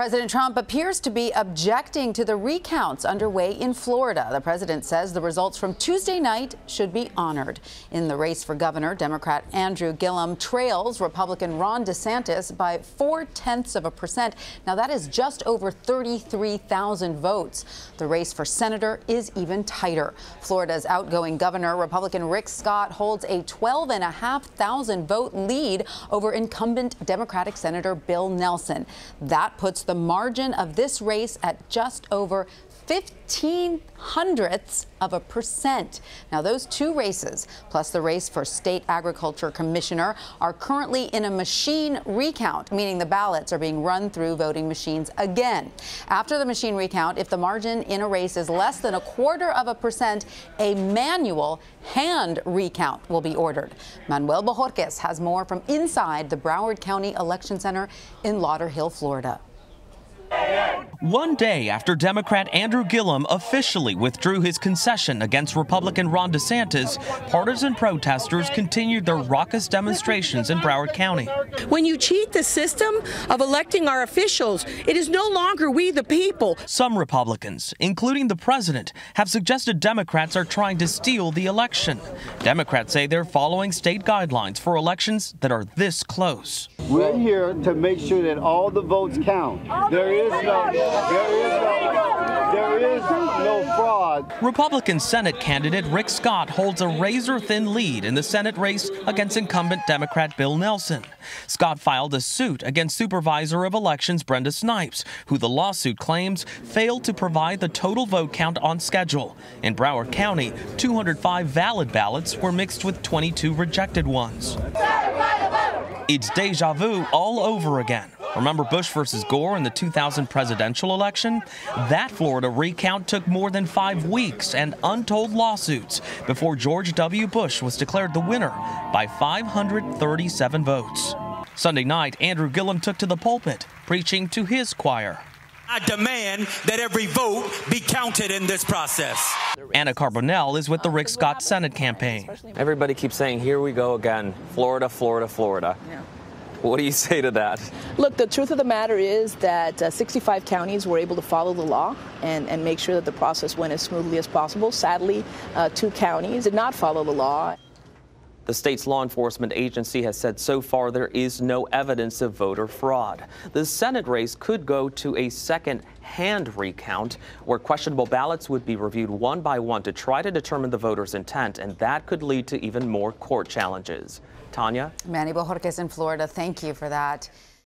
President Trump appears to be objecting to the recounts underway in Florida. The president says the results from Tuesday night should be honored. In the race for governor, Democrat Andrew Gillum trails Republican Ron DeSantis by 0.4%. Now, that is just over 33,000 votes. The race for senator is even tighter. Florida's outgoing governor, Republican Rick Scott, holds a 12,500 vote lead over incumbent Democratic Senator Bill Nelson. That puts the margin of this race at just over 0.15%. Now, those two races, plus the race for state agriculture commissioner, are currently in a machine recount, meaning the ballots are being run through voting machines again. After the machine recount, if the margin in a race is less than 0.25%, a manual hand recount will be ordered. Manuel Bojorquez has more from inside the Broward County Election Center in Lauderhill, Florida. One day after Democrat Andrew Gillum officially withdrew his concession against Republican Ron DeSantis, partisan protesters continued their raucous demonstrations in Broward County. When you cheat the system of electing our officials, it is no longer we the people. Some Republicans, including the president, have suggested Democrats are trying to steal the election. Democrats say they're following state guidelines for elections that are this close. We're here to make sure that all the votes count. There is no fraud. Republican Senate candidate Rick Scott holds a razor-thin lead in the Senate race against incumbent Democrat Bill Nelson. Scott filed a suit against Supervisor of Elections Brenda Snipes, who the lawsuit claims failed to provide the total vote count on schedule. In Broward County, 205 valid ballots were mixed with 22 rejected ones. It's deja vu all over again. Remember Bush versus Gore in the 2000 presidential election? That Florida recount took more than 5 weeks and untold lawsuits before George W. Bush was declared the winner by 537 votes. Sunday night, Andrew Gillum took to the pulpit, preaching to his choir. I demand that every vote be counted in this process. Anna Carbonell is with the Rick Scott Senate campaign. Everybody keeps saying, here we go again, Florida, Florida, Florida. Yeah. What do you say to that? Look, the truth of the matter is that 65 counties were able to follow the law and make sure that the process went as smoothly as possible. Sadly, 2 counties did not follow the law. The state's law enforcement agency has said so far there is no evidence of voter fraud. The Senate race could go to a second hand recount where questionable ballots would be reviewed one by one to try to determine the voter's intent, and that could lead to even more court challenges. Tanya? Manuel Bojorquez in Florida, thank you for that.